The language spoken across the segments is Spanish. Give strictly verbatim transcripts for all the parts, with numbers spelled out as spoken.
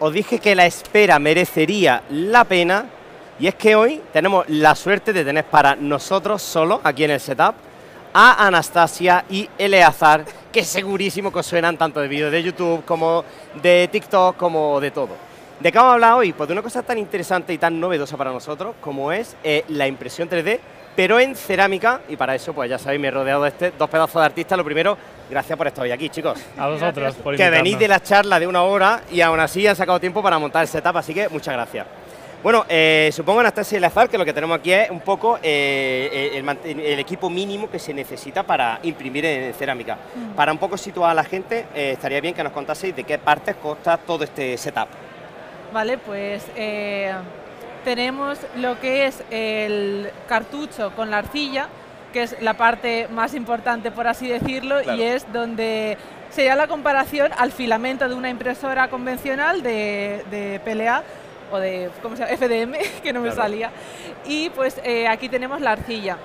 os dije que la espera merecería la pena y es que hoy tenemos la suerte de tener para nosotros solo, aquí en el setup, a Anastasia y Eleazar, que segurísimo que os suenan tanto de vídeos de YouTube como de TikTok, como de todo. ¿De qué vamos a hablar hoy? Pues de una cosa tan interesante y tan novedosa para nosotros como es eh, la impresión tres D, pero en cerámica, y para eso, pues ya sabéis, me he rodeado de este, dos pedazos de artistas. Lo primero, gracias por estar hoy aquí, chicos. A vosotros, por invitarnos. Que venís de la charla de una hora y aún así han sacado tiempo para montar el setup, así que muchas gracias. Bueno, eh, supongo, Anastasia y Eleazar, que lo que tenemos aquí es un poco eh, el, el equipo mínimo que se necesita para imprimir en cerámica. Mm. Para un poco situar a la gente, eh, estaría bien que nos contaseis de qué partes consta todo este setup. Vale, pues eh, tenemos lo que es el cartucho con la arcilla, que es la parte más importante, por así decirlo, claro. Y es donde sería la comparación al filamento de una impresora convencional de, de P L A, o de ¿cómo se llama? F D M, que no me claro. salía. Y pues eh, aquí tenemos la arcilla.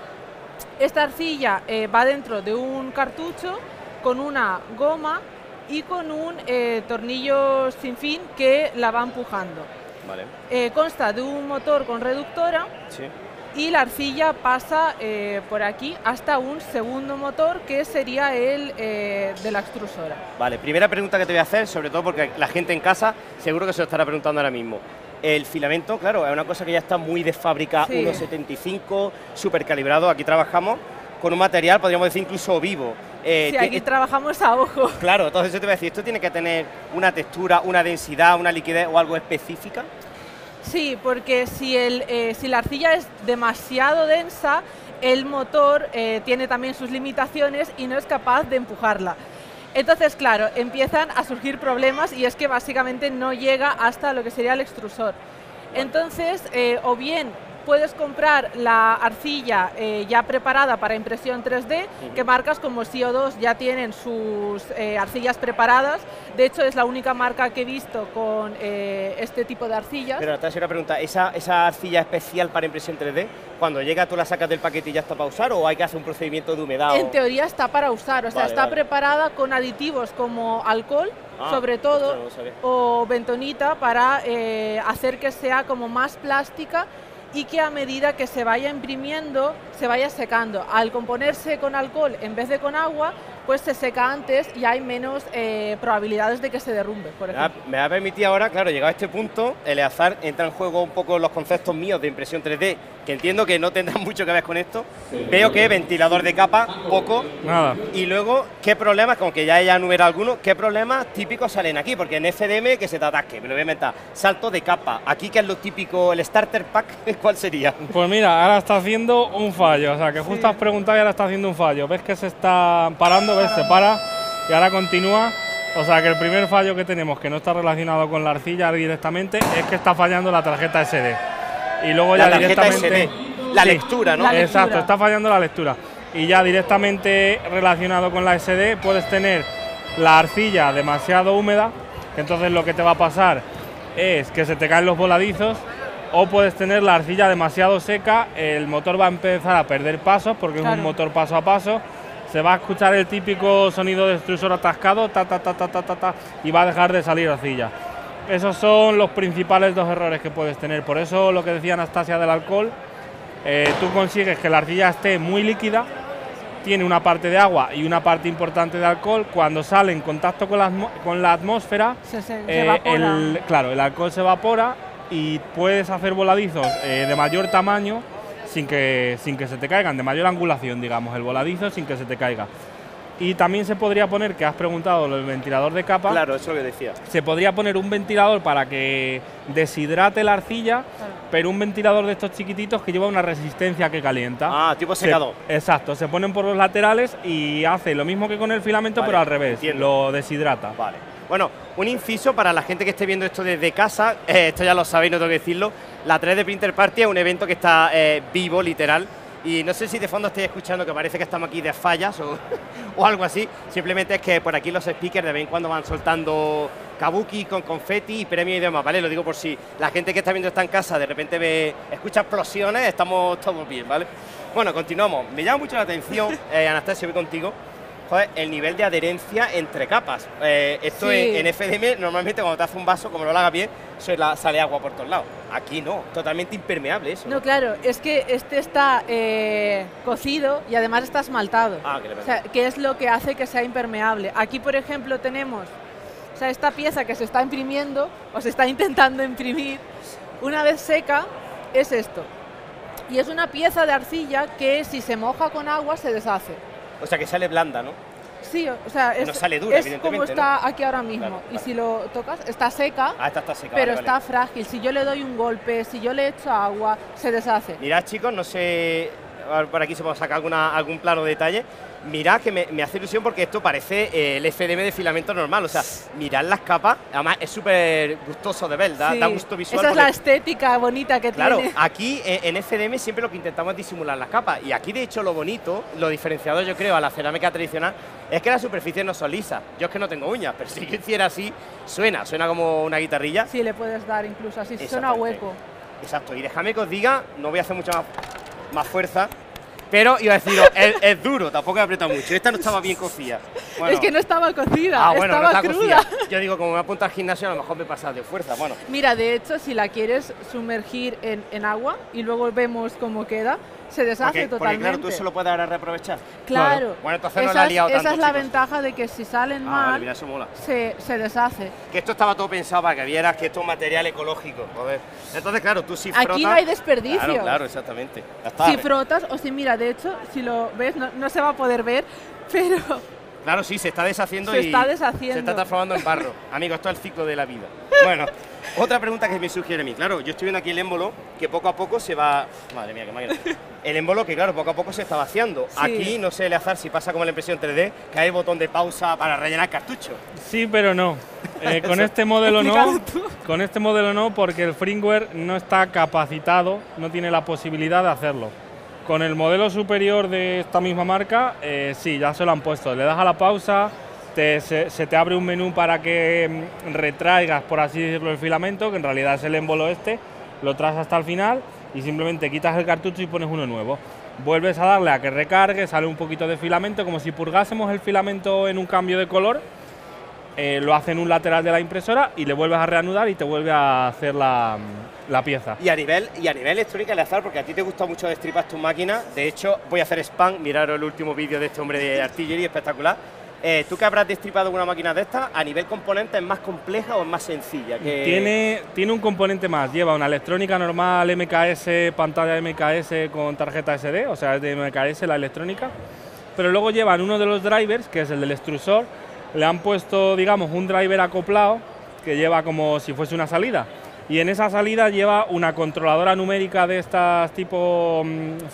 Esta arcilla eh, va dentro de un cartucho con una goma y con un eh, tornillo sin fin que la va empujando. Vale. Eh, consta de un motor con reductora, sí. Y la arcilla pasa eh, por aquí hasta un segundo motor que sería el eh, de la extrusora. Vale, primera pregunta que te voy a hacer, sobre todo porque la gente en casa seguro que se lo estará preguntando ahora mismo. El filamento, claro, es una cosa que ya está muy de fábrica, sí. uno setenta y cinco, súper calibrado, aquí trabajamos con un material, podríamos decir, incluso vivo. Eh, sí, aquí trabajamos a ojo. Claro, entonces yo te voy a decir, ¿esto tiene que tener una textura, una densidad, una liquidez o algo específica? Sí, porque si, el, eh, si la arcilla es demasiado densa, el motor eh, tiene también sus limitaciones y no es capaz de empujarla. Entonces, claro, empiezan a surgir problemas y es que básicamente no llega hasta lo que sería el extrusor. Entonces, eh, o bien puedes comprar la arcilla eh, ya preparada para impresión tres D, que marcas como C O dos ya tienen sus eh, arcillas preparadas. De hecho, es la única marca que he visto con eh, este tipo de arcillas. Pero te voy a hacer una pregunta, ¿esa, esa arcilla especial para impresión tres D, cuando llega tú la sacas del paquete y ya está para usar o hay que hacer un procedimiento de humedad? En o... teoría está para usar, o sea, vale, está vale. preparada con aditivos como alcohol, ah, sobre todo, pues claro, no o bentonita para eh, hacer que sea como más plástica y que a medida que se vaya imprimiendo, se vaya secando. Al componerse con alcohol en vez de con agua, pues se seca antes y hay menos eh, probabilidades de que se derrumbe, por ejemplo. Me va a permitir ahora, claro, llegado a este punto, Eleazar, entra en juego un poco los conceptos míos de impresión tres D, que entiendo que no tendrán mucho que ver con esto. Sí. Veo que ventilador de capa, poco. Nada. Y luego, ¿qué problemas, como que ya ella enumera algunos, qué problemas típicos salen aquí? Porque en F D M, que se te atasque, me lo voy a inventar. Salto de capa. Aquí, ¿qué es lo típico? El starter pack, ¿cuál sería? Pues mira, ahora está haciendo un fallo. O sea, que justo sí. has preguntado y ahora está haciendo un fallo. ¿Ves que se está parando? ¿Ves? Se para y ahora continúa. O sea que el primer fallo que tenemos, que no está relacionado con la arcilla directamente, es que está fallando la tarjeta S D. Y luego la ya directamente... S D. La sí, lectura, ¿no? La lectura. Exacto, está fallando la lectura. Y ya directamente relacionado con la S D puedes tener la arcilla demasiado húmeda, entonces lo que te va a pasar es que se te caen los voladizos, o puedes tener la arcilla demasiado seca, el motor va a empezar a perder pasos porque claro. es un motor paso a paso. Se va a escuchar el típico sonido de extrusor atascado, ta, ta, ta, ta, ta, ta, ta, y va a dejar de salir arcilla. Esos son los principales dos errores que puedes tener. Por eso lo que decía Anastasia del alcohol, eh, tú consigues que la arcilla esté muy líquida, tiene una parte de agua y una parte importante de alcohol. Cuando sale en contacto con la, con la atmósfera, se, se, se eh, el, claro, el alcohol se evapora y puedes hacer voladizos eh, de mayor tamaño. Sin que, sin que se te caigan, de mayor angulación, digamos, el voladizo sin que se te caiga. Y también se podría poner, que has preguntado, el ventilador de capa. Claro, eso lo que decía. Se podría poner un ventilador para que deshidrate la arcilla, claro. pero un ventilador de estos chiquititos que lleva una resistencia que calienta. Ah, tipo secador. Se, exacto, se ponen por los laterales y hace lo mismo que con el filamento, vale, pero al revés, entiendo. Lo deshidrata. Vale. Bueno, un inciso para la gente que esté viendo esto desde casa, eh, esto ya lo sabéis, no tengo que decirlo, la tres D Printer Party es un evento que está eh, vivo, literal, y no sé si de fondo estáis escuchando que parece que estamos aquí de fallas o, o algo así, simplemente es que por aquí los speakers de vez en cuando van soltando kabuki con confeti y premios y demás, ¿vale? Lo digo por si la gente que está viendo está en casa de repente ve, escucha explosiones, estamos todos bien, ¿vale? Bueno, continuamos. Me llama mucho la atención, eh, Anastasia, voy contigo. joder, el nivel de adherencia entre capas. Eh, esto sí. en, en F D M, normalmente cuando te hace un vaso, como no lo haga bien, se la, sale agua por todos lados. Aquí no, totalmente impermeable eso. No, claro, es que este está eh, cocido y además está esmaltado. Ah, que, le o sea, que es lo que hace que sea impermeable. Aquí, por ejemplo, tenemos o sea, esta pieza que se está imprimiendo, o se está intentando imprimir, una vez seca, es esto. Y es una pieza de arcilla que si se moja con agua se deshace. O sea, que sale blanda, ¿no? Sí, o sea, es, no sale dura, es como está, ¿no?, aquí ahora mismo. Claro, claro. Y si lo tocas, está seca, ah, está, está seca pero vale, está vale. frágil. Si yo le doy un golpe, si yo le echo agua, se deshace. Mirad, chicos, no sé, por aquí se puede sacar alguna, algún plano de detalle. Mirad que me, me hace ilusión porque esto parece eh, el F D M de filamento normal. O sea, mirad las capas. Además, es súper gustoso de ver, da, sí. da gusto visual. Esa es la estética bonita que claro, tiene. Claro, aquí eh, en F D M siempre lo que intentamos es disimular las capas. Y aquí, de hecho, lo bonito, lo diferenciador, yo creo, a la cerámica tradicional, es que las superficies no son lisas. Yo es que no tengo uñas, pero si yo hiciera así, suena. Suena como una guitarrilla. Sí, le puedes dar incluso así, suena hueco. Exacto. Y déjame que os diga, no voy a hacer mucha más, más fuerza. Pero iba a decir, es, es duro, tampoco he apretado mucho. Esta no estaba bien cocida. Bueno. Es que no estaba cocida, ah, bueno, estaba no está cruda. Cocida. Yo digo, como me apunto al gimnasio, a lo mejor me pasa de fuerza. Bueno. Mira, de hecho, si la quieres sumergir en, en agua y luego vemos cómo queda, se deshace porque, totalmente. Porque, claro, tú eso lo puedes ahora reaprovechar. Claro. Claro. Bueno, entonces esa no la ha liado es, tanto, Esa es la chicos. ventaja de que si salen ah, mal, vale, mira, eso mola. Se, se deshace. Que esto estaba todo pensado para que vieras que esto es material ecológico. A ver. Entonces, claro, tú si frotas... Aquí no hay desperdicio. Claro, claro, exactamente. Está, si frotas o si mira, de hecho, si lo ves, no, no se va a poder ver, pero... Claro, sí, se está deshaciendo se y está deshaciendo. se está transformando en barro. Amigo, esto es el ciclo de la vida. Bueno, otra pregunta que me sugiere a mí. Claro, yo estoy viendo aquí el émbolo que poco a poco se va... Madre mía, qué máquina. El émbolo que, claro, poco a poco se está vaciando. Sí. Aquí, no sé, Eleazar, si pasa como en la impresión tres D, que hay el botón de pausa para rellenar cartucho. Sí, pero no. Eh, con este modelo no. Con este modelo no, porque el firmware no está capacitado, no tiene la posibilidad de hacerlo. Con el modelo superior de esta misma marca, eh, sí, ya se lo han puesto. Le das a la pausa, te, se, se te abre un menú para que retraigas, por así decirlo, el filamento, que en realidad es el émbolo este, lo traes hasta el final y simplemente quitas el cartucho y pones uno nuevo. Vuelves a darle a que recargue, sale un poquito de filamento, como si purgásemos el filamento en un cambio de color, eh, lo hace en un lateral de la impresora y le vuelves a reanudar y te vuelve a hacer la... la pieza. Y a nivel y a nivel electrónica, Eleazar, porque a ti te gusta mucho destripar tus máquinas, de hecho, voy a hacer spam, miraros el último vídeo de este hombre de artillería, espectacular. Eh, ¿Tú que habrás destripado una máquina de estas, a nivel componente es más compleja o es más sencilla? Que... Tiene, tiene un componente más, lleva una electrónica normal M K S, pantalla M K S con tarjeta S D, o sea, es de M K S la electrónica, pero luego llevan uno de los drivers, que es el del extrusor, le han puesto, digamos, un driver acoplado, que lleva como si fuese una salida. Y en esa salida lleva una controladora numérica de estas tipo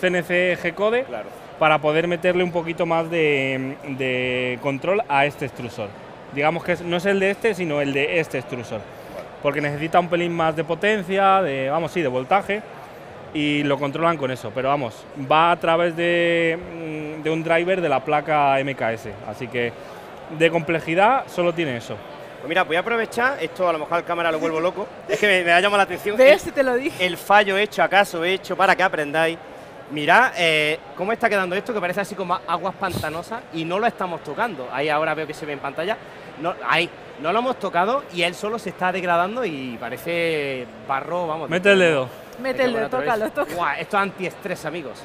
C N C G-Code claro. para poder meterle un poquito más de, de control a este extrusor. Digamos que no es el de este, sino el de este extrusor. Bueno. Porque necesita un pelín más de potencia, de, vamos, sí, de voltaje, y lo controlan con eso. Pero vamos, va a través de, de un driver de la placa M K S. Así que de complejidad solo tiene eso. Pues mira, voy a aprovechar, esto a lo mejor al cámara lo vuelvo loco, es que me, me ha llamado la atención. ¿Ves? Te lo dije. El fallo hecho, acaso hecho, para que aprendáis. Mirad eh, cómo está quedando esto, que parece así como aguas pantanosas y no lo estamos tocando. Ahí ahora veo que se ve en pantalla. No, ahí, no lo hemos tocado y él solo se está degradando y parece barro, vamos. Mete el dedo. Mete el dedo, tócalo, tócalo. Guau, esto es antiestrés, amigos.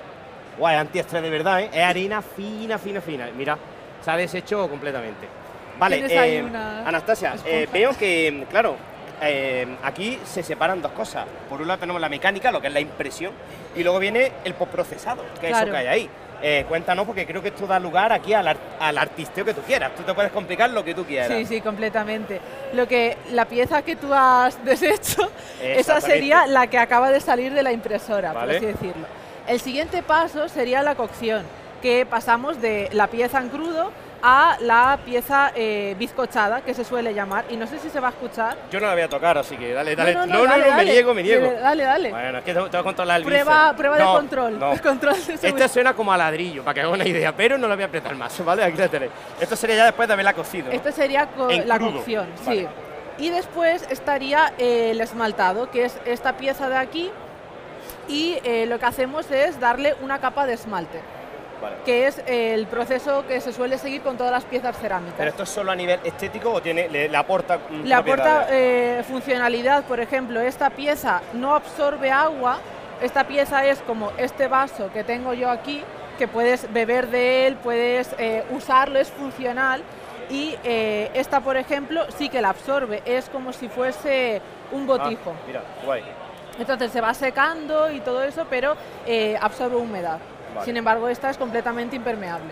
Guau, es antiestrés de verdad, ¿eh? Es harina fina, fina, fina. Mira, se ha deshecho completamente. Vale, eh, Anastasia, eh, veo que, claro, eh, aquí se separan dos cosas. Por un lado tenemos la mecánica, lo que es la impresión, y luego viene el postprocesado, que claro. es eso que hay ahí. Eh, cuéntanos, porque creo que esto da lugar aquí al, art al artisteo que tú quieras. Tú te puedes complicar lo que tú quieras. Sí, sí, completamente. Lo que, la pieza que tú has deshecho, esa sería la que acaba de salir de la impresora, vale. por así decirlo. El siguiente paso sería la cocción, que pasamos de la pieza en crudo a la pieza eh, bizcochada, que se suele llamar, y no sé si se va a escuchar. Yo no la voy a tocar, así que dale, dale. No, no, no, no, dale, no, no dale, me niego, me niego. Dale, dale. Bueno, es que te voy a controlar el Prueba, prueba no, de control. No. control de Esta suena como a ladrillo, para que haga una idea, pero no la voy a apretar más, ¿vale? Aquí la tenéis. Esto sería ya después de haberla cocido. ¿No? Esto sería co en la crudo. cocción, vale. sí. Y después estaría eh, el esmaltado, que es esta pieza de aquí, y eh, lo que hacemos es darle una capa de esmalte. Vale. Que es el proceso que se suele seguir con todas las piezas cerámicas. ¿Pero esto es solo a nivel estético o tiene, le, le aporta Le aporta eh, funcionalidad, por ejemplo, esta pieza no absorbe agua, esta pieza es como este vaso que tengo yo aquí, que puedes beber de él, puedes eh, usarlo, es funcional, y eh, esta, por ejemplo, sí que la absorbe, es como si fuese un botijo. Ah, mira, guay. Entonces se va secando y todo eso, pero eh, absorbe humedad. Vale. Sin embargo, esta es completamente impermeable.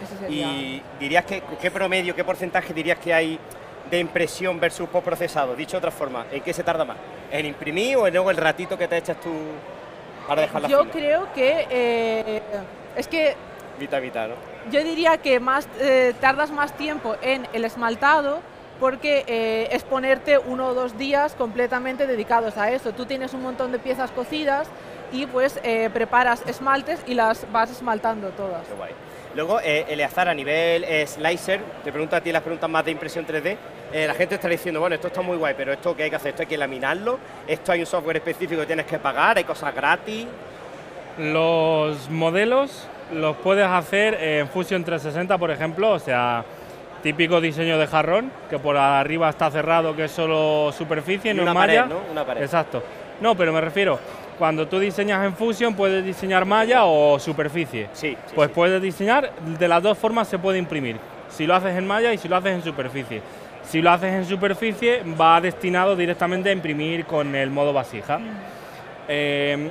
Ese sería. ¿Y dirías que qué promedio, qué porcentaje dirías que hay de impresión versus postprocesado? Dicho de otra forma, ¿en qué se tarda más? ¿En imprimir o en luego el ratito que te echas tú para dejar la Yo fila? creo que... Eh, es que... Vita, vita, ¿no? Yo diría que más, eh, tardas más tiempo en el esmaltado, porque eh, es ponerte uno o dos días completamente dedicados a eso. Tú tienes un montón de piezas cocidas y pues eh, preparas esmaltes y las vas esmaltando todas. Qué guay. Luego, eh, Eleazar, a nivel eh, slicer, te pregunto a ti las preguntas más de impresión tres D, eh, la gente está diciendo, bueno, esto está muy guay, pero ¿esto qué hay que hacer? ¿Esto hay que laminarlo? ¿Esto hay un software específico que tienes que pagar? ¿Hay cosas gratis? Los modelos los puedes hacer en Fusion trescientos sesenta, por ejemplo, o sea... Típico diseño de jarrón, que por arriba está cerrado, que es solo superficie, no es malla. Pared, ¿no? Una pared. Exacto. No, pero me refiero, cuando tú diseñas en Fusion, puedes diseñar malla o superficie. Sí. sí pues sí. puedes diseñar, de las dos formas se puede imprimir. Si lo haces en malla y si lo haces en superficie. Si lo haces en superficie, va destinado directamente a imprimir con el modo vasija. Mm. Eh,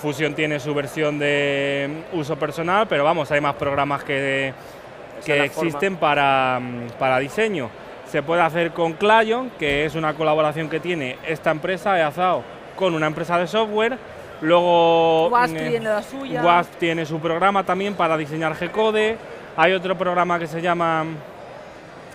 Fusion tiene su versión de uso personal, pero vamos, hay más programas que... De, que existen para, para diseño. Se puede hacer con CLion, que es una colaboración que tiene esta empresa de Azao con una empresa de software. Luego WASP eh, tiene la suya. WASP tiene su programa también para diseñar G-Code. Hay otro programa que se llama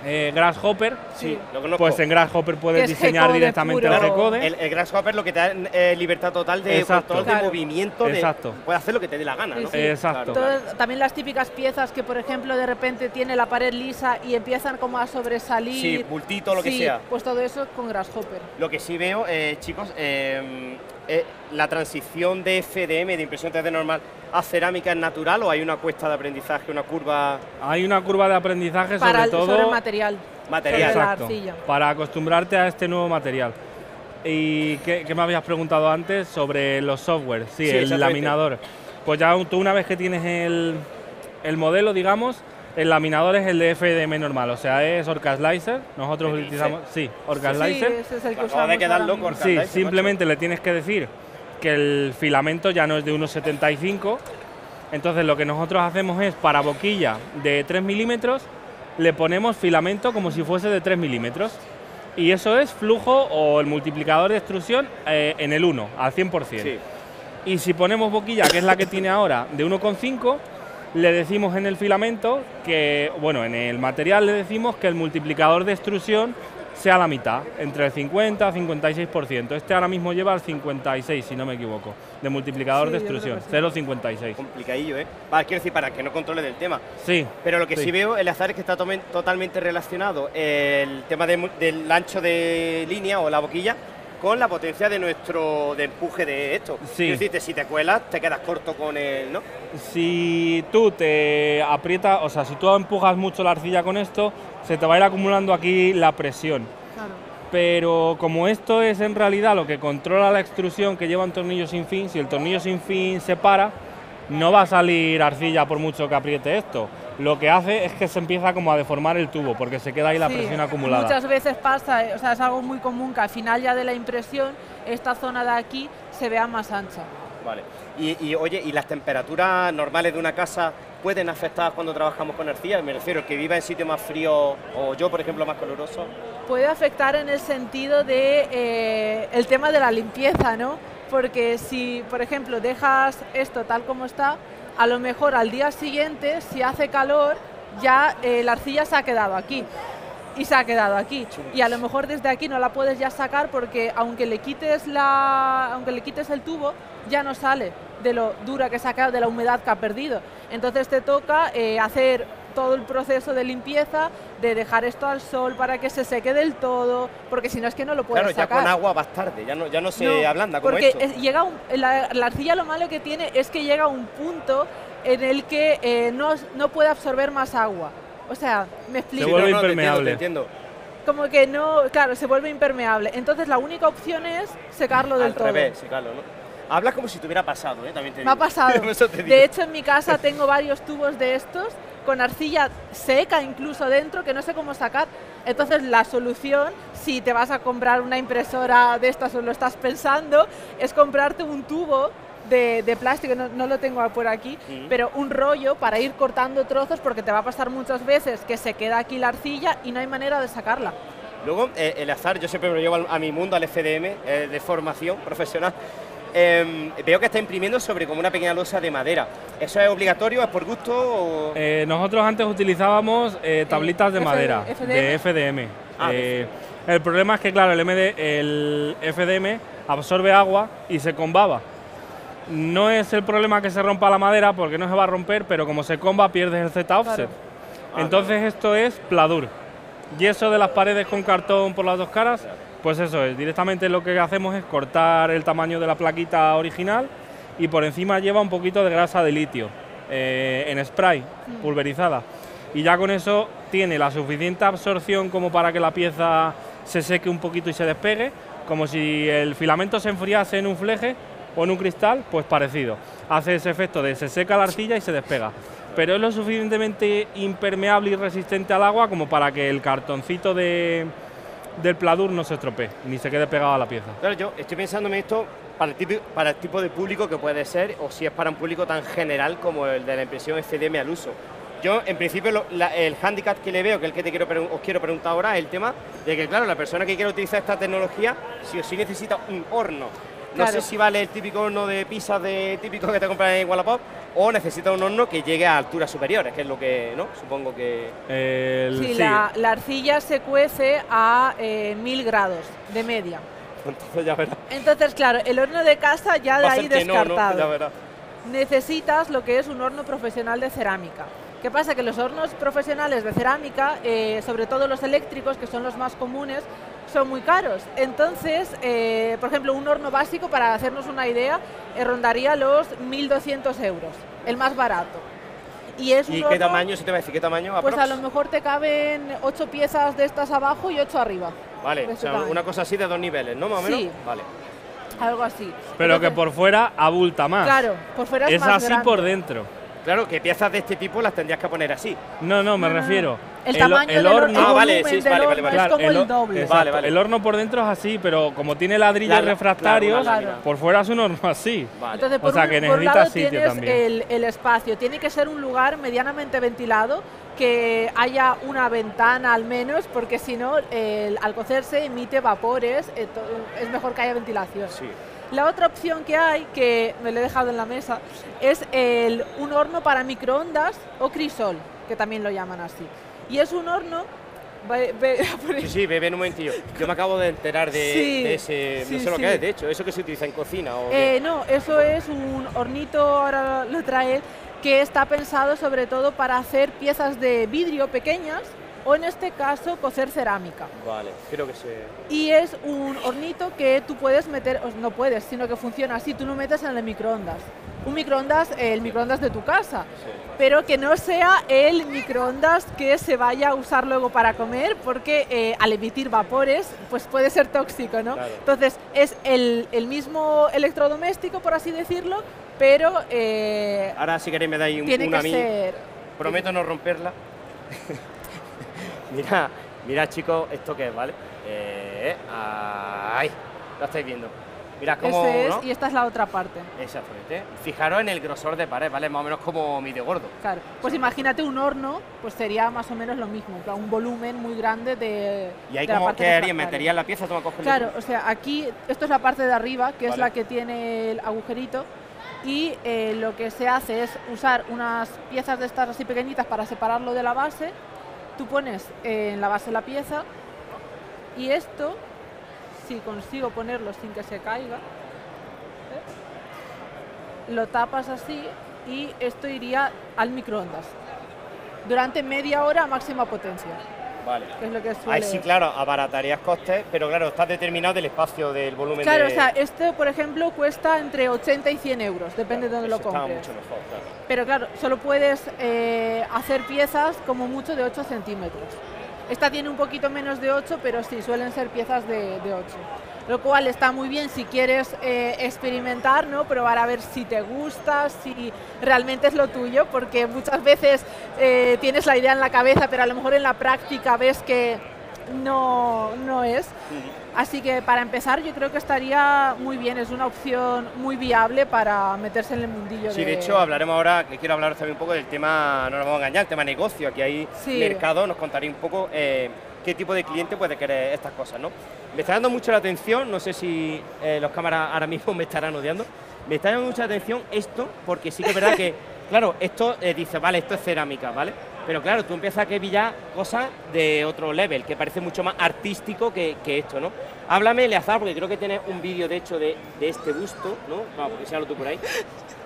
eh, Grasshopper. Sí, lo conozco. Pues en Grasshopper puedes diseñar directamente el G-Code. El, el Grasshopper lo que te da eh, libertad total de control claro. de movimiento. Exacto. De, puedes hacer lo que te dé la gana, sí, ¿no? Sí. Exacto. Claro. Todo, también las típicas piezas que, por ejemplo, de repente tiene la pared lisa y empiezan como a sobresalir. Sí, bultito, lo sí, que sea. Pues todo eso con Grasshopper. Lo que sí veo, eh, chicos, eh, eh, la transición de F D M, de impresión tres D normal, ¿a cerámica es natural o hay una cuesta de aprendizaje, una curva? Hay una curva de aprendizaje sobre Para el, todo... Sobre el material. Material. Exacto, para acostumbrarte a este nuevo material. ¿Y qué, qué me habías preguntado antes sobre los software? Sí, sí el laminador. Pues ya tú una vez que tienes el, el modelo, digamos, el laminador es el de F D M normal, o sea, es Orca Slicer. Nosotros utilizamos... Sí, Orca sí, Slicer. Sí, ese es el que usamos de quedar loco, Orca sí, Slicer, simplemente macho. Le tienes que decir que el filamento ya no es de uno setenta y cinco. Entonces lo que nosotros hacemos es, para boquilla de tres milímetros, le ponemos filamento como si fuese de tres milímetros y eso es flujo o el multiplicador de extrusión eh, en el uno, al cien por cien. Sí. Y si ponemos boquilla, que es la que tiene ahora, de uno coma cinco, le decimos en el filamento que, bueno, en el material le decimos que el multiplicador de extrusión sea la mitad, entre el cincuenta y cincuenta y seis por ciento. Este ahora mismo lleva el cincuenta y seis, si no me equivoco, de multiplicador sí, de extrusión, sí. cero coma cincuenta y seis. Complicadillo, ¿eh? Vale, quiero decir, para que no controle del tema. Sí. Pero lo que sí, sí veo, el azar es que está to totalmente relacionado el tema de, del ancho de línea o la boquilla con la potencia de nuestro de empuje de esto. Sí. Es decir, si te cuelas, te quedas corto con el, ¿no? Si tú te aprietas, o sea, si tú empujas mucho la arcilla con esto, se te va a ir acumulando aquí la presión. Claro. Pero como esto es en realidad lo que controla la extrusión que lleva un tornillo sin fin, si el tornillo sin fin se para, no va a salir arcilla por mucho que apriete esto. Lo que hace es que se empieza como a deformar el tubo, porque se queda ahí la sí, presión acumulada. Muchas veces pasa, o sea, es algo muy común que al final ya de la impresión, esta zona de aquí se vea más ancha. Vale. Y, y oye, ¿y las temperaturas normales de una casa pueden afectar cuando trabajamos con arcilla? Me refiero, que viva en sitio más frío o yo, por ejemplo, más caluroso. Puede afectar en el sentido de eh, el tema de la limpieza, ¿no? Porque si, por ejemplo, dejas esto tal como está, a lo mejor al día siguiente, si hace calor, ya eh, la arcilla se ha quedado aquí. Y se ha quedado aquí. Y a lo mejor desde aquí no la puedes ya sacar porque aunque le quites, la, aunque le quites el tubo, ya no sale de lo dura que se ha quedado, de la humedad que ha perdido. Entonces te toca eh, hacer todo el proceso de limpieza, de dejar esto al sol para que se seque del todo, porque si no es que no lo puedes claro, sacar. Claro, ya con agua vas tarde, ya no, ya no se no, ablanda como porque esto. Es, llega un, la, la arcilla lo malo que tiene es que llega a un punto en el que eh, no, no puede absorber más agua. O sea, me explico. Se vuelve no, no, impermeable. Te entiendo, te entiendo. Como que no, claro, se vuelve impermeable. Entonces la única opción es secarlo del Al todo. Al revés, secarlo, ¿no? Hablas como si te hubiera pasado, ¿eh? También te digo. Me ha pasado. De hecho, en mi casa tengo varios tubos de estos con arcilla seca incluso dentro, que no sé cómo sacar. Entonces, la solución, si te vas a comprar una impresora de estas o lo estás pensando, es comprarte un tubo de, de plástico, no, no lo tengo por aquí, ¿sí? Pero un rollo para ir cortando trozos, porque te va a pasar muchas veces que se queda aquí la arcilla y no hay manera de sacarla. Luego, eh, el azar, yo siempre me lo llevo a mi mundo, al F D M, eh, de formación profesional. Eh, veo que está imprimiendo sobre como una pequeña losa de madera. ¿Eso es obligatorio? ¿Es por gusto? O... Eh, nosotros antes utilizábamos eh, tablitas de madera, F D M. De F D M. Ah, eh, F D M. El problema es que, claro, el, M D, el F D M absorbe agua y se combaba. No es el problema que se rompa la madera, porque no se va a romper, pero como se comba pierdes el Z-offset. Claro. Ah, Entonces claro. Esto es pladur. Yeso de las paredes con cartón por las dos caras. Claro. Pues eso es, directamente lo que hacemos es cortar el tamaño de la plaquita original y por encima lleva un poquito de grasa de litio eh, en spray, pulverizada. Y ya con eso tiene la suficiente absorción como para que la pieza se seque un poquito y se despegue, como si el filamento se enfriase en un fleje o en un cristal, pues parecido. Hace ese efecto de se seca la arcilla y se despega. Pero es lo suficientemente impermeable y resistente al agua como para que el cartoncito de... del pladur no se estropee, ni se quede pegado a la pieza. Claro, yo estoy pensando en esto para el, tipo, para el tipo de público que puede ser, o si es para un público tan general como el de la impresión F D M al uso. Yo, en principio, lo, la, el hándicap que le veo, que es el que te quiero os quiero preguntar ahora, es el tema de que, claro, la persona que quiera utilizar esta tecnología, sí o sí necesita un horno. No claro. sé si vale el típico horno de pizza de típico que te compran en Wallapop, o necesita un horno que llegue a alturas superiores, que es lo que, ¿no? Supongo que... El... Sí, sí. La, la arcilla se cuece a eh, mil grados de media. Entonces ya verás. Entonces, claro, el horno de casa ya de ahí descartado. No, ¿no? Ya necesitas lo que es un horno profesional de cerámica. ¿Qué pasa? Que los hornos profesionales de cerámica, eh, sobre todo los eléctricos, que son los más comunes, son muy caros. Entonces, eh, por ejemplo, un horno básico, para hacernos una idea, eh, rondaría los mil doscientos euros, el más barato. ¿Y, es ¿Y un qué horno, tamaño? Se te va a decir, ¿qué tamaño? Pues a lo mejor te caben ocho piezas de estas abajo y ocho arriba. Vale, o sea, una cosa así de dos niveles, ¿no? Más o menos. Sí. Vale. Algo así. Pero entonces, que por fuera abulta más. Claro, por fuera es, es más así grande. Por dentro. Claro, que piezas de este tipo las tendrías que poner así. No, no, me no, refiero. El, el tamaño el del horno, ah, vale, sí, vale, vale, vale. Es como el, el doble. Vale, vale. El horno por dentro es así, pero como tiene ladrillos claro, refractarios, claro, por fuera es un horno así. Vale. Entonces, por o sea, un, que necesitas sitio también. El, el espacio. Tiene que ser un lugar medianamente ventilado, que haya una ventana al menos, porque si no, al cocerse emite vapores, es mejor que haya ventilación. Sí. La otra opción que hay, que me lo he dejado en la mesa, es el, un horno para microondas o crisol, que también lo llaman así. Y es un horno... Be, be, sí, sí, bebé, un momentillo. Yo me acabo de enterar de, sí, de ese... No sí, sé lo sí. que es, de hecho. ¿Eso que se utiliza en cocina? O eh, no, eso es un hornito, ahora lo trae, que está pensado sobre todo para hacer piezas de vidrio pequeñas, o en este caso, cocer cerámica. Vale, creo que se... Y es un hornito que tú puedes meter, o no puedes, sino que funciona así, tú lo metes en el microondas. Un microondas, eh, el microondas de tu casa, sí, pero que no sea el microondas que se vaya a usar luego para comer, porque eh, al emitir vapores, pues puede ser tóxico, ¿no? Claro. Entonces, es el, el mismo electrodoméstico, por así decirlo, pero... Eh, Ahora, si queréis, me dais un, tiene una que ser... Prometo no romperla. Mira, mira chicos, esto que es, ¿vale? Eh, ay, lo estáis viendo. Mirad cómo, ese es, ¿no? Y esta es la otra parte. Exactamente. Fijaros en el grosor de pared, ¿vale? Más o menos como mi de gordo. Claro. Pues imagínate un horno, pues sería más o menos lo mismo, un volumen muy grande de... Y ahí como que haría, metería la pieza, toma, coge. Claro, o sea, aquí, esto es la parte de arriba, que vale, es la que tiene el agujerito. Y eh, lo que se hace es usar unas piezas de estas así pequeñitas para separarlo de la base. Tú pones eh, en la base la pieza y esto, si consigo ponerlo sin que se caiga, ¿eh? Lo tapas así y esto iría al microondas durante media hora a máxima potencia. Vale. Que es lo que suele... Ahí sí, claro, abaratarías costes, pero claro, está determinado el espacio del volumen. Claro, de... o sea, este, por ejemplo, cuesta entre ochenta y cien euros, depende claro, de dónde eso lo compres. Está mucho mejor, claro. Pero claro, solo puedes eh, hacer piezas como mucho de ocho centímetros. Esta tiene un poquito menos de ocho, pero sí, suelen ser piezas de, de ocho. Lo cual está muy bien si quieres eh, experimentar, ¿no? Probar a ver si te gusta, si realmente es lo tuyo, porque muchas veces eh, tienes la idea en la cabeza, pero a lo mejor en la práctica ves que no, no es. Así que para empezar yo creo que estaría muy bien, es una opción muy viable para meterse en el mundillo. Sí, de, de hecho hablaremos ahora, que quiero hablaros también un poco del tema, no nos vamos a engañar, el tema negocio, aquí hay sí. mercado, nos contaré un poco... Eh, qué tipo de cliente puede querer estas cosas, ¿no? Me está dando mucho la atención, no sé si eh, los cámaras ahora mismo me estarán odiando, me está dando mucha atención esto, porque sí que es verdad que, claro, esto eh, dice, vale, esto es cerámica, ¿vale? Pero claro, tú empiezas a pillar cosas de otro level, que parece mucho más artístico que, que esto, ¿no? Háblame, Eleazar, porque creo que tienes un vídeo, de hecho, de, de este busto, ¿no? Vamos, porque si hablo tú por ahí,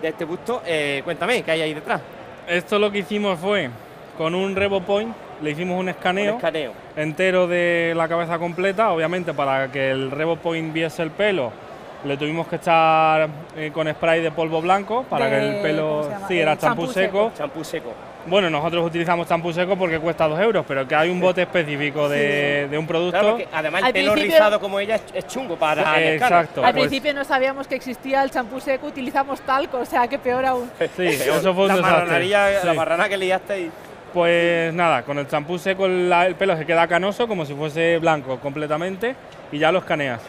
de este busto, eh, cuéntame, ¿qué hay ahí detrás? Esto lo que hicimos fue, con un Revopoint, le hicimos un escaneo, un escaneo entero de la cabeza completa, obviamente para que el Revopoint viese el pelo, le tuvimos que echar eh, con spray de polvo blanco para de, que el pelo, sí, era champú seco. Champú seco. Bueno, nosotros utilizamos champú seco porque cuesta dos euros, pero que hay un bote específico de, sí, sí. de un producto. Claro, además el pelo rizado como ella es chungo para... Eh, exacto. Al pues, principio no sabíamos que existía el champú seco, utilizamos talco, o sea que peor aún. Sí, eso fue un desastre. Sí. La marrana que liaste y... Pues nada, con el champú seco el, el pelo se queda canoso, como si fuese blanco completamente, y ya lo escaneas.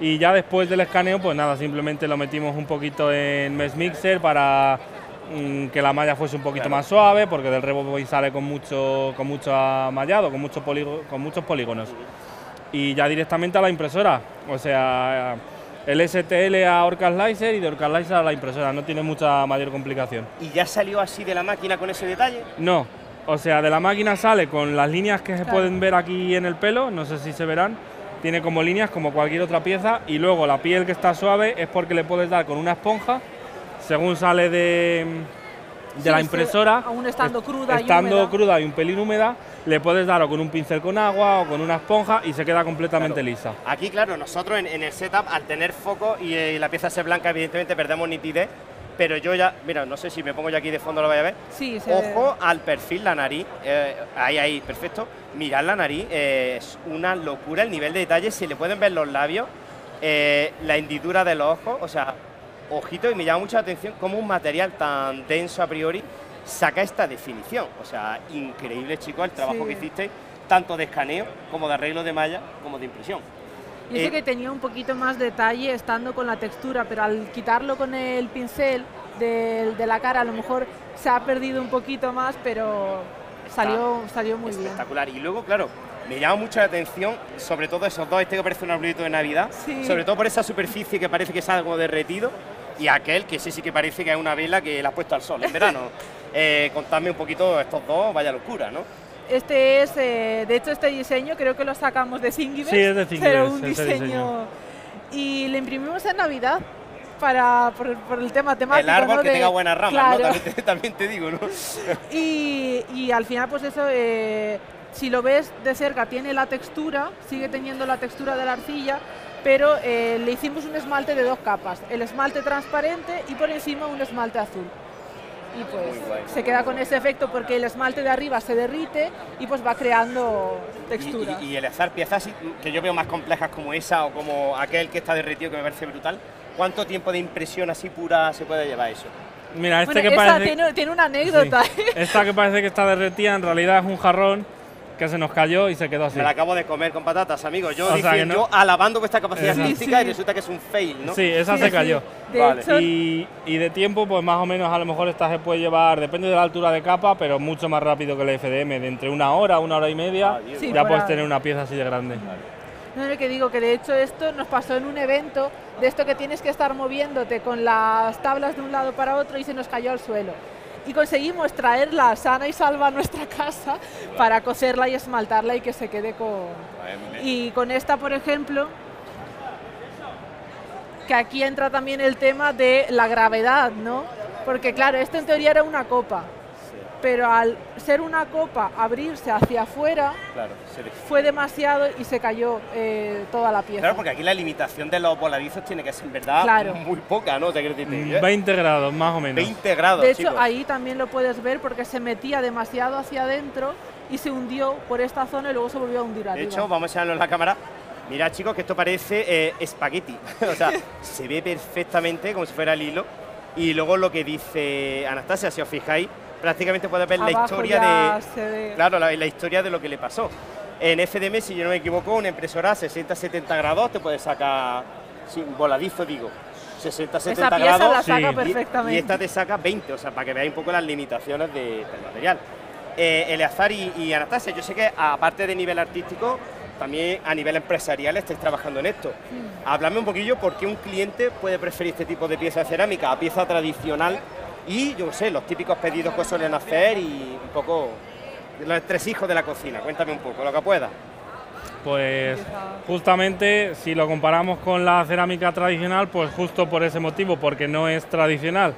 Y ya después del escaneo, pues nada, simplemente lo metimos un poquito en mesh mixer para mm, que la malla fuese un poquito claro. más suave, porque del Revopoint sale con mucho, con mucho mallado, con, mucho con muchos polígonos. Y ya directamente a la impresora, o sea... El S T L a Orca Slicer y de Orca Slicer a la impresora, no tiene mucha mayor complicación. ¿Y ya salió así de la máquina con ese detalle? No. O sea, de la máquina sale con las líneas que se claro. pueden ver aquí en el pelo, no sé si se verán, tiene como líneas como cualquier otra pieza, y luego la piel que está suave es porque le puedes dar con una esponja, según sale de, de sí, la impresora, aún estando, cruda, estando y cruda y un pelín húmeda, le puedes dar o con un pincel con agua o con una esponja y se queda completamente claro. lisa. Aquí, claro, nosotros en, en el setup, al tener foco y eh, la pieza ser blanca, evidentemente perdemos nitidez. Pero yo ya, mira, no sé si me pongo yo aquí de fondo, lo vais a ver. Sí, sí. Ojo al perfil, la nariz, eh, ahí, ahí, perfecto. Mirad la nariz, eh, es una locura el nivel de detalle. Si le pueden ver los labios, eh, la hendidura de los ojos, o sea, ojito, y me llama mucha atención cómo un material tan denso a priori saca esta definición. O sea, increíble, chicos, el trabajo sí. que hicisteis, tanto de escaneo, como de arreglo de malla, como de impresión. Yo sé que tenía un poquito más detalle estando con la textura, pero al quitarlo con el pincel de, de la cara, a lo mejor se ha perdido un poquito más, pero Está salió, salió muy espectacular. bien. Espectacular. Y luego, claro, me llama mucho la atención, sobre todo esos dos, este que parece un arbolito de Navidad, sí. sobre todo por esa superficie que parece que es algo derretido, y aquel que sí sí que parece que es una vela que la has puesto al sol en verano. eh, contadme un poquito estos dos, vaya locura, ¿no? Este es, eh, de hecho, este diseño creo que lo sacamos de Singiverse. Sí, es de Singiverse, pero un diseño, diseño. Y le imprimimos en Navidad para, por, por el tema temático. El árbol, ¿no? que de, tenga buenas ramas, claro. ¿no? También, te, también te digo, ¿no? Y, y al final, pues eso, eh, si lo ves de cerca, tiene la textura, sigue teniendo la textura de la arcilla, pero eh, le hicimos un esmalte de dos capas, el esmalte transparente y por encima un esmalte azul. Y pues se queda con ese efecto porque el esmalte de arriba se derrite y pues va creando textura. Y, y, y el hacer piezas que yo veo más complejas como esa o como aquel que está derretido, que me parece brutal, ¿cuánto tiempo de impresión así pura se puede llevar eso? Mira, este bueno, que parece... Tiene, tiene una anécdota. Sí. Esta que parece que está derretida en realidad es un jarrón que se nos cayó y se quedó así. Me la acabo de comer con patatas, amigos. Yo, dije, no... yo alabando vuestra capacidad artística sí, sí. y resulta que es un fail, ¿no? Sí, esa sí, se cayó. Sí. Vale. Hecho... Y, y de tiempo, pues más o menos, a lo mejor esta se puede llevar, depende de la altura de capa, pero mucho más rápido que la F D M, de entre una hora, una hora y media, ah, sí, ya puedes tener una pieza así de grande. Vale. No, es que digo que de hecho esto nos pasó en un evento, de esto que tienes que estar moviéndote con las tablas de un lado para otro y se nos cayó al suelo. Y conseguimos traerla sana y salva a nuestra casa para coserla y esmaltarla y que se quede con... Y con esta, por ejemplo, que aquí entra también el tema de la gravedad, ¿no? Porque claro, esta en teoría era una copa, pero al ser una copa abrirse hacia afuera, claro, se fue demasiado y se cayó eh, toda la pieza. Claro, porque aquí la limitación de los voladizos tiene que ser en verdad claro. muy poca, ¿no? veinte grados, más o menos. veinte grados, de hecho, chicos. Ahí también lo puedes ver porque se metía demasiado hacia adentro y se hundió por esta zona y luego se volvió a hundir arriba. De hecho, vamos a echarlo en la cámara. Mirad, chicos, que esto parece eh, espagueti. O sea, se ve perfectamente como si fuera el hilo. Y luego lo que dice Anastasia, si os fijáis, prácticamente puede ver abajo la historia de claro, la, la historia de lo que le pasó. En F D M, si yo no me equivoco, una impresora a sesenta a setenta grados te puede sacar, sin voladizo digo, sesenta a setenta grados. La saca sí. perfectamente. Y, y esta te saca veinte, o sea, para que veáis un poco las limitaciones de, del material. Eh, Eleazar y, y Anastasia, yo sé que aparte de nivel artístico, también a nivel empresarial estáis trabajando en esto. Mm. Háblame un poquillo por qué un cliente puede preferir este tipo de pieza de cerámica a pieza tradicional y, yo sé, los típicos pedidos que suelen hacer y un poco los tres hijos de la cocina. Cuéntame un poco, lo que pueda. Pues justamente si lo comparamos con la cerámica tradicional, pues justo por ese motivo, porque no es tradicional,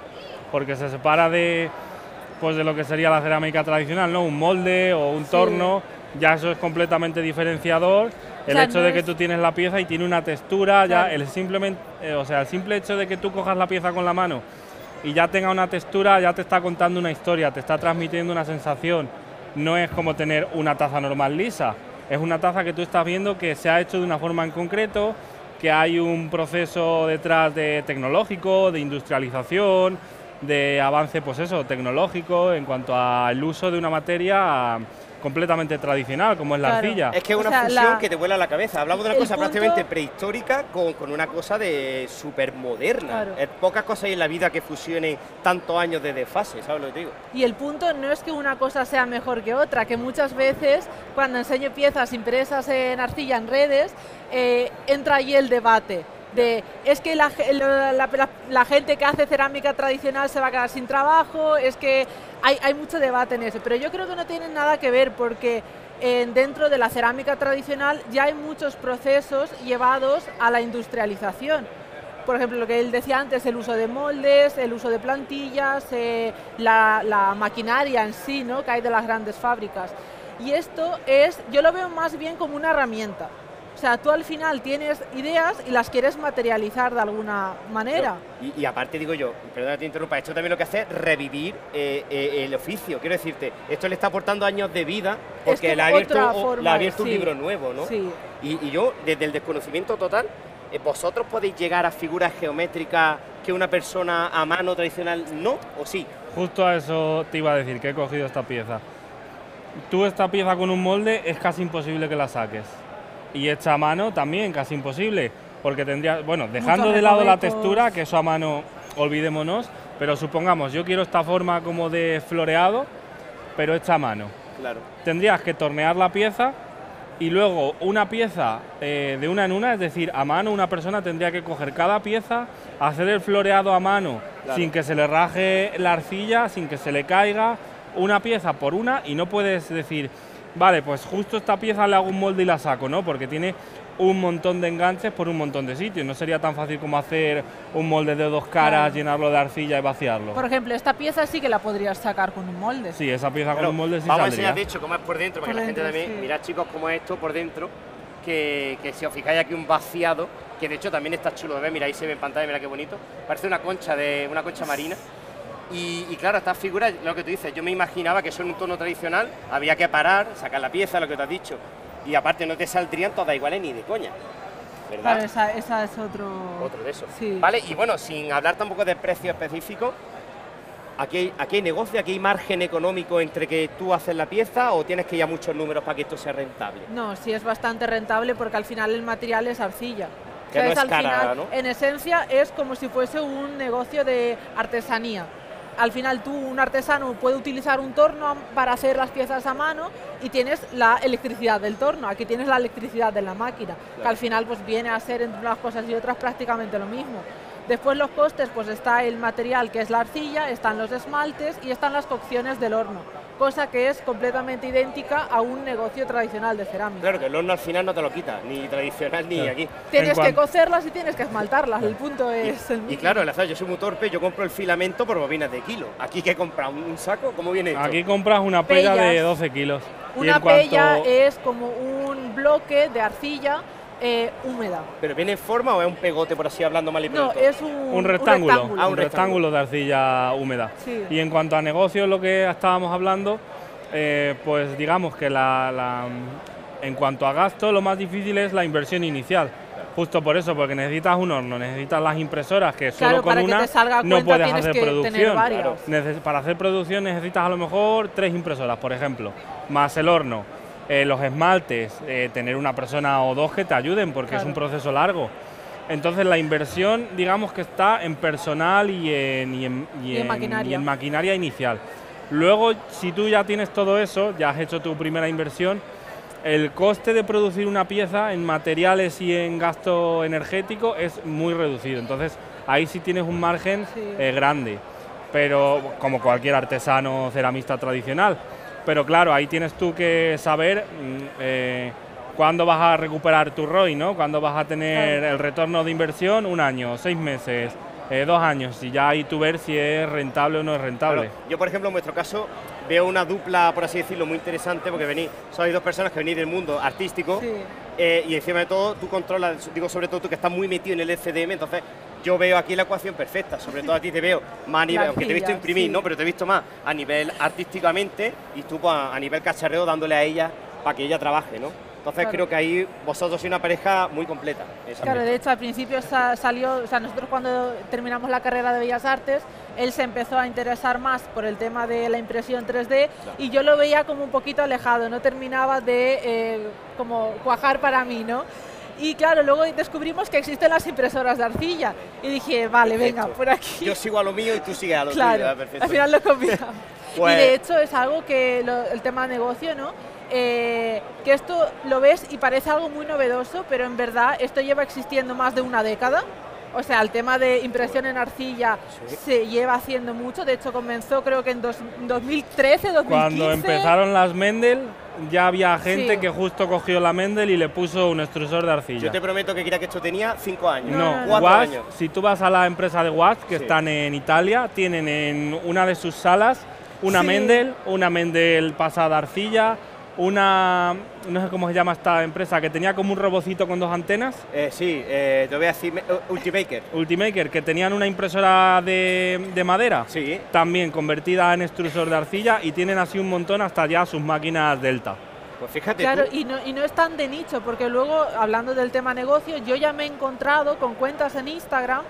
porque se separa de, pues, de lo que sería la cerámica tradicional, ¿no? Un molde o un sí. torno. Ya eso es completamente diferenciador, el o sea, hecho no de que tú tienes la pieza y tiene una textura, claro. ya el, simplemente, eh, o sea, el simple hecho de que tú cojas la pieza con la mano y ya tenga una textura, ya te está contando una historia, te está transmitiendo una sensación. No es como tener una taza normal lisa, es una taza que tú estás viendo que se ha hecho de una forma en concreto, que hay un proceso detrás de tecnológico, de industrialización, de avance pues eso, tecnológico en cuanto al uso de una materia a, completamente tradicional, como es claro. la arcilla. Es que es una o sea, fusión la... que te vuela la cabeza. Hablamos de una el cosa punto... prácticamente prehistórica con, con una cosa de súper moderna. Claro. Pocas cosas hay en la vida que fusionen tantos años de desfase, ¿sabes lo que te digo? Y el punto no es que una cosa sea mejor que otra, que muchas veces cuando enseño piezas impresas en arcilla en redes, eh, entra ahí el debate. De, es que la, la, la, la gente que hace cerámica tradicional se va a quedar sin trabajo, es que hay, hay mucho debate en eso, pero yo creo que no tiene nada que ver porque eh, dentro de la cerámica tradicional ya hay muchos procesos llevados a la industrialización. Por ejemplo, lo que él decía antes, el uso de moldes, el uso de plantillas, eh, la, la maquinaria en sí, ¿no? que hay de las grandes fábricas. Y esto es, yo lo veo más bien como una herramienta. O sea, tú al final tienes ideas y las quieres materializar de alguna manera. Yo, y, y aparte digo yo, perdona que te interrumpa, esto también lo que hace es revivir eh, eh, el oficio. Quiero decirte, esto le está aportando años de vida porque le ha abierto, le ha abierto un libro nuevo, ¿no? Sí. Y, y yo, desde el desconocimiento total, eh, ¿vosotros podéis llegar a figuras geométricas que una persona a mano tradicional no o sí? Justo a eso te iba a decir, que he cogido esta pieza. Tú esta pieza con un molde es casi imposible que la saques. Y hecha a mano también, casi imposible, porque tendría, bueno, dejando de lado la textura, que eso a mano olvidémonos, pero supongamos, yo quiero esta forma como de floreado, pero hecha a mano. Claro. Tendrías que tornear la pieza y luego una pieza eh, de una en una, es decir, a mano una persona tendría que coger cada pieza, hacer el floreado a mano, claro. sin que se le raje la arcilla, sin que se le caiga, una pieza por una, y no puedes decir... Vale, pues justo esta pieza le hago un molde y la saco, ¿no? Porque tiene un montón de enganches por un montón de sitios. No sería tan fácil como hacer un molde de dos caras, claro. llenarlo de arcilla y vaciarlo. Por ejemplo, esta pieza sí que la podrías sacar con un molde. Sí, esa pieza claro, con un molde sí vamos saldría. Vamos a enseñar, de hecho, cómo es por dentro, para que la gente también... Sí. Mirad, chicos, cómo es esto por dentro, que, que si os fijáis aquí un vaciado, que de hecho también está chulo de ver, mira, ahí se ve en pantalla, mira qué bonito. Parece una concha, de, una concha marina. Y, y claro, estas figuras, lo que tú dices, yo me imaginaba que son un tono tradicional, había que parar, sacar la pieza, lo que te has dicho, y aparte no te saldrían todas iguales ni de coña, ¿verdad? Claro, esa, esa es otro... Otro de esos. Sí. Vale, y bueno, sin hablar tampoco de precio específico, aquí hay, aquí hay negocio, aquí hay margen económico entre que tú haces la pieza o tienes que ir a muchos números para que esto sea rentable. No, sí es bastante rentable porque al final el material es arcilla. Que o sea, no es, es al cara, final, ¿no? En esencia es como si fuese un negocio de artesanía. Al final tú, un artesano, puede utilizar un torno para hacer las piezas a mano y tienes la electricidad del torno, aquí tienes la electricidad de la máquina, claro. que al final pues viene a ser entre unas cosas y otras prácticamente lo mismo. Después los costes, pues está el material que es la arcilla, están los esmaltes y están las cocciones del horno, cosa que es completamente idéntica a un negocio tradicional de cerámica. Claro, que el horno al final no te lo quita, ni tradicional ni claro. aquí. Tienes que cocerlas y tienes que esmaltarlas, el punto es... Y, el y claro, el azar, yo soy muy torpe, yo compro el filamento por bobinas de kilo. ¿Aquí qué compras? ¿Un saco? ¿Cómo viene esto? Aquí compras una pella de doce kilos. Una pella cuanto... es como un bloque de arcilla eh, húmeda. ¿Pero viene en forma o es un pegote, por así hablando mal y pronto? No, es un, un rectángulo. Un rectángulo. Ah, un rectángulo de arcilla húmeda. Sí. Y en cuanto a negocios, lo que estábamos hablando, eh, pues digamos que la, la, en cuanto a gasto, lo más difícil es la inversión inicial. Justo por eso, porque necesitas un horno, necesitas las impresoras, que solo claro, con para una que te salga no cuenta, puedes hacer producción. Claro. Para hacer producción necesitas a lo mejor tres impresoras, por ejemplo, más el horno, eh, los esmaltes, eh, tener una persona o dos que te ayuden, porque claro. es un proceso largo. Entonces la inversión, digamos que está en personal y en, y en, y y en, en, maquinaria. Y en maquinaria inicial. Luego, si tú ya tienes todo eso, ya has hecho tu primera inversión, el coste de producir una pieza en materiales y en gasto energético es muy reducido, entonces ahí sí tienes un margen sí. eh, grande, pero como cualquier artesano ceramista tradicional. Pero claro, ahí tienes tú que saber eh, cuándo vas a recuperar tu R O I, ¿no? Cuándo vas a tener el retorno de inversión, un año, seis meses, eh, dos años, y ya ahí tú ver si es rentable o no es rentable. Bueno, yo por ejemplo en vuestro caso veo una dupla, por así decirlo, muy interesante, porque venís, sois dos personas que venís del mundo artístico sí. eh, y encima de todo tú controlas, digo sobre todo tú que estás muy metido en el F D M, entonces yo veo aquí la ecuación perfecta, sobre todo a ti te veo más a nivel, aunque te he visto imprimir, sí. ¿no? Pero te he visto más a nivel artísticamente y tú pues, a nivel cacharreo dándole a ella para que ella trabaje, ¿no? Entonces claro. creo que ahí vosotros sois una pareja muy completa. Claro, de hecho al principio salió, o sea, nosotros cuando terminamos la carrera de Bellas Artes, él se empezó a interesar más por el tema de la impresión tres D claro. y yo lo veía como un poquito alejado, no terminaba de eh, como cuajar para mí, ¿no? Y claro, luego descubrimos que existen las impresoras de arcilla y dije, vale, perfecto. venga, por aquí. Yo sigo a lo mío y tú sigues a lo claro, tuyo, perfecto. Al final lo combinamos. Pues... Y de hecho es algo que lo, el tema de negocio, ¿no? Eh, que esto lo ves y parece algo muy novedoso, pero en verdad esto lleva existiendo más de una década. O sea, el tema de impresión en arcilla sí. se lleva haciendo mucho. De hecho, comenzó creo que en dos, dos mil trece, dos mil quince. Cuando empezaron las Mendel, ya había gente sí. que justo cogió la Mendel y le puso un extrusor de arcilla. Yo te prometo que creía que esto tenía cinco años. No, no, no. W A S P, años. Si tú vas a la empresa de W A S P, que sí. están en Italia, tienen en una de sus salas una sí. Mendel, una Mendel pasada arcilla, una, no sé cómo se llama esta empresa, que tenía como un robocito con dos antenas. Eh, sí, eh, te voy a decir, Ultimaker. Ultimaker, que tenían una impresora de, de madera, sí. también convertida en extrusor de arcilla, y tienen así un montón hasta ya sus máquinas Delta. Pues fíjate Claro, tú. Y, no, y no es tan de nicho, porque luego, hablando del tema negocio, yo ya me he encontrado con cuentas en Instagram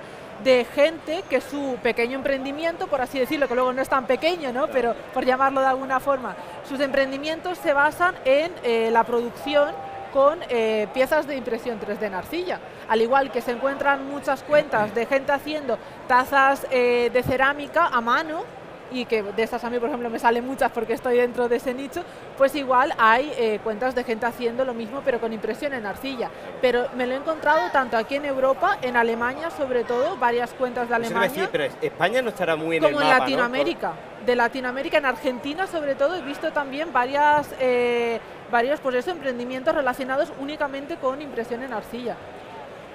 de gente que su pequeño emprendimiento, por así decirlo, que luego no es tan pequeño, ¿no? Pero por llamarlo de alguna forma, sus emprendimientos se basan en eh, la producción con eh, piezas de impresión tres D en arcilla. Al igual que se encuentran muchas cuentas de gente haciendo tazas eh, de cerámica a mano, y que de esas a mí, por ejemplo, me salen muchas porque estoy dentro de ese nicho, pues igual hay eh, cuentas de gente haciendo lo mismo pero con impresión en arcilla. Pero me lo he encontrado tanto aquí en Europa, en Alemania sobre todo, varias cuentas de Alemania. Decir, pero España no estará muy en el mapa, como en Latinoamérica. ¿No? De Latinoamérica, en Argentina sobre todo, he visto también varias, eh, varios pues eso, emprendimientos relacionados únicamente con impresión en arcilla.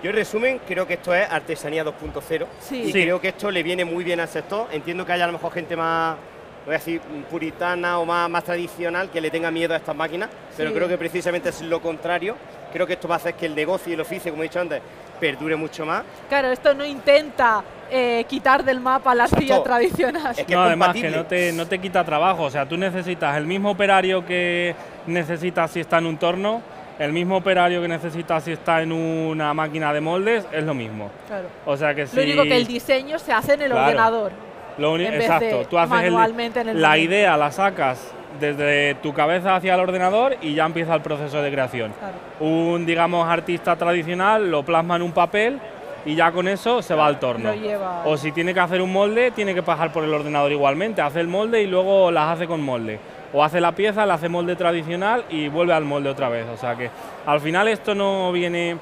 Yo en resumen creo que esto es artesanía dos punto cero sí. y sí. creo que esto le viene muy bien al sector. Entiendo que haya a lo mejor gente más, voy a decir, puritana o más, más tradicional que le tenga miedo a estas máquinas, sí. pero creo que precisamente es lo contrario. Creo que esto va a hacer que el negocio y el oficio, como he dicho antes, perdure mucho más. Claro, esto no intenta eh, quitar del mapa la arcilla tradicional. Es que no, es además que no te, no te quita trabajo, o sea, tú necesitas el mismo operario que necesitas si está en un torno, el mismo operario que necesitas si está en una máquina de moldes, es lo mismo. Claro. O sea que si... Lo único que el diseño se hace en el claro. ordenador. Lo en vez exacto. De tú haces manualmente el, en el la momento. Idea la sacas desde tu cabeza hacia el ordenador y ya empieza el proceso de creación. Claro. Un, digamos, artista tradicional lo plasma en un papel y ya con eso se claro, va al torno. Lleva... O si tiene que hacer un molde, tiene que pasar por el ordenador igualmente. Hace el molde y luego las hace con molde. O hace la pieza, la hace molde tradicional y vuelve al molde otra vez. O sea que al final esto no viene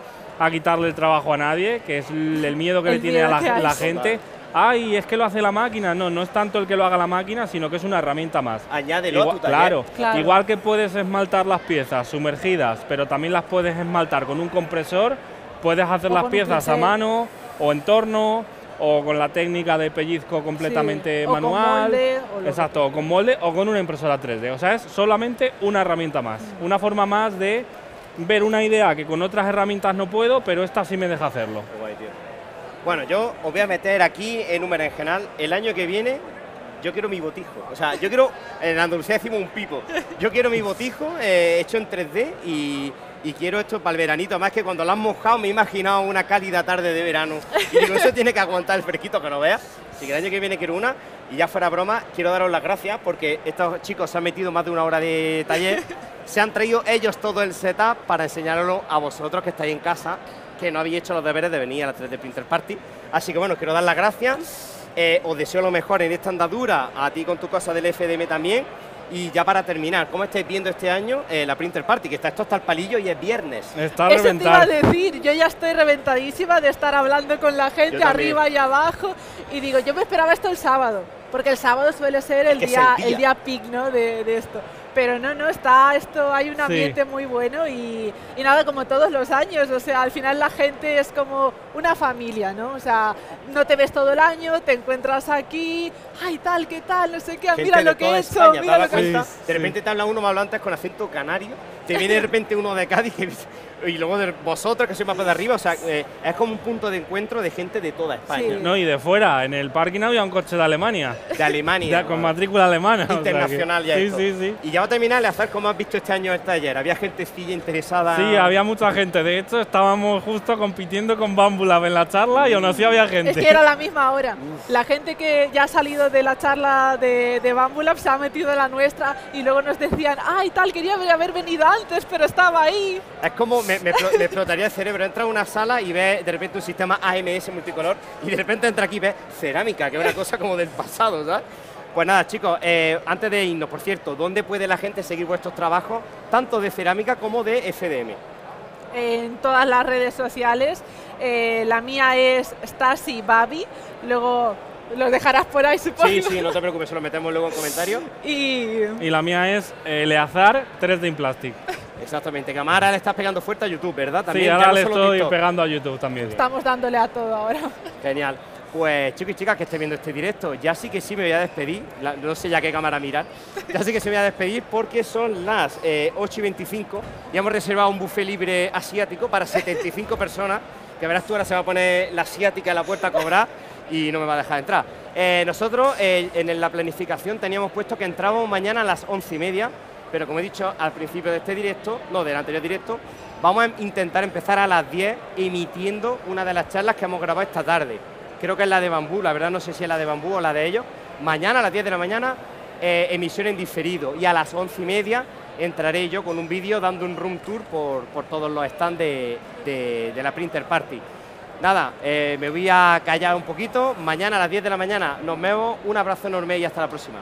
a quitarle el trabajo a nadie, que es el miedo que el le tiene a la, la gente. Ay, es que lo hace la máquina. No, no es tanto el que lo haga la máquina, sino que es una herramienta más. Añádelo igual, a tu taller. Claro, claro. Igual que puedes esmaltar las piezas sumergidas, pero también las puedes esmaltar con un compresor, puedes hacer o las piezas a mano o en torno, o con la técnica de pellizco completamente sí. manual. Con molde, o exacto, o con molde o con una impresora tres D. O sea, es solamente una herramienta más, mm. una forma más de ver una idea que con otras herramientas no puedo, pero esta sí me deja hacerlo. Guay, tío. Bueno, yo os voy a meter aquí en un berenjenal. El año que viene yo quiero mi botijo. O sea, yo quiero, en Andalucía decimos un pipo, yo quiero mi botijo eh, hecho en tres D y... Y quiero esto para el veranito, además que cuando lo han mojado me he imaginado una cálida tarde de verano. Y digo, eso tiene que aguantar el fresquito que no veas. Así que el año que viene quiero una. Y ya fuera broma, quiero daros las gracias porque estos chicos se han metido más de una hora de taller. Se han traído ellos todo el setup para enseñarlo a vosotros que estáis en casa, que no habéis hecho los deberes de venir a la tres D Printer Party. Así que bueno, quiero dar las gracias. Eh, os deseo lo mejor en esta andadura, a ti con tu cosa del F D M también. Y ya para terminar, ¿cómo estáis viendo este año eh, la Printer Party? Que está esto hasta el palillo y es viernes. Está Eso te iba a decir, yo ya estoy reventadísima de estar hablando con la gente arriba y abajo. Y digo, yo me esperaba esto el sábado, porque el sábado suele ser el, día, el, día. el día peak, ¿no? de, de esto. Pero no, no, está esto, hay un ambiente sí. muy bueno y, y nada, como todos los años, o sea, al final la gente es como una familia, ¿no? O sea, no te ves todo el año, te encuentras aquí, ay, tal, qué tal, no sé qué, gente mira lo que he hecho, mira lo que está. Sí, sí. De repente te habla uno, me habla antes con acento canario, te viene de repente uno de Cádiz y luego de vosotros que sois más para arriba, o sea, eh, es como un punto de encuentro de gente de toda España. Sí. No, y de fuera, en el parking había un coche de Alemania. De Alemania. Ya, con matrícula alemana. Internacional o sea que, ya. Sí, esto. sí, sí. Y ya va a terminar, Eleazar, ¿cómo has visto este año el taller? ¿Había gente interesada? Sí, había mucha gente. De hecho, estábamos justo compitiendo con Bambulab en la charla y aún así había gente. Es que era la misma hora. Uf. La gente que ya ha salido de la charla de, de Bambulab se ha metido en la nuestra y luego nos decían, ay, tal, quería haber venido antes, pero estaba ahí. Es como... Me, me, me explotaría el cerebro. Entras a una sala y ves de repente un sistema A M S multicolor y de repente entra aquí y ves cerámica, que es una cosa como del pasado, ¿sabes? Pues nada, chicos, eh, antes de irnos, por cierto, ¿dónde puede la gente seguir vuestros trabajos, tanto de cerámica como de F D M? En todas las redes sociales. Eh, la mía es Stasi Babi. Luego los dejarás por ahí, supongo. Sí, sí, no te preocupes, se lo metemos luego en comentarios. Y... y la mía es Eleazar tres D in Plastic. Exactamente, que ahora le estás pegando fuerte a YouTube, ¿verdad? También, sí, ahora no le estoy TikTok. pegando a YouTube también. Estamos dándole a todo ahora. Genial. Pues chicos y chicas que estén viendo este directo, ya sí que sí me voy a despedir. La, no sé ya qué cámara mirar. Ya sí que sí me voy a despedir porque son las eh, ocho y veinticinco y hemos reservado un buffet libre asiático para setenta y cinco personas. Que verás tú, ahora se va a poner la asiática en la puerta a cobrar y no me va a dejar entrar. Eh, nosotros eh, en la planificación teníamos puesto que entrábamos mañana a las once y media. Pero como he dicho al principio de este directo, no, del anterior directo, vamos a intentar empezar a las diez emitiendo una de las charlas que hemos grabado esta tarde. Creo que es la de Bambú, la verdad no sé si es la de Bambú o la de ellos. Mañana a las diez de la mañana, eh, emisión en diferido. Y a las once y media entraré yo con un vídeo dando un room tour por, por todos los stands de, de, de la Printer Party. Nada, eh, me voy a callar un poquito. Mañana a las diez de la mañana nos vemos. Un abrazo enorme y hasta la próxima.